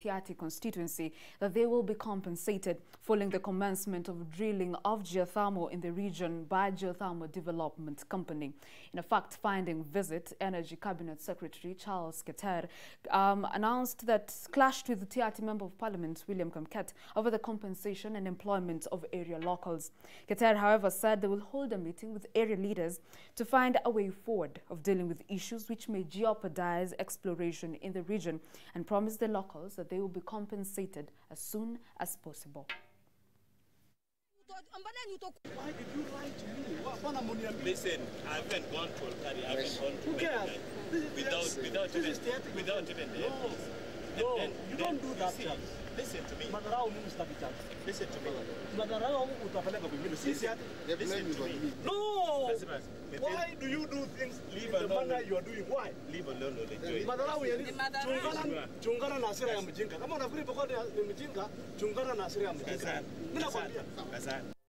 Tiaty constituency that they will be compensated following the commencement of drilling of geothermal in the region by Geothermal Development Company. In a fact-finding visit, Energy Cabinet Secretary Charles Keter announced that clashed with the Tiaty Member of Parliament William Kamket over the compensation and employment of area locals. Keter, however, said they will hold a meeting with area leaders to find a way forward of dealing with issues which may jeopardize exploration in the region, and promised the locals that they will be compensated as soon as possible. Why did you lie to me? Listen, I haven't gone to Alcari, I haven't gone to Alcari. Without even the evidence. No, you don't do that. Listen to me. Listen to me. No! Why do you do things in the manner you are doing? Why? Leave alone. Chungana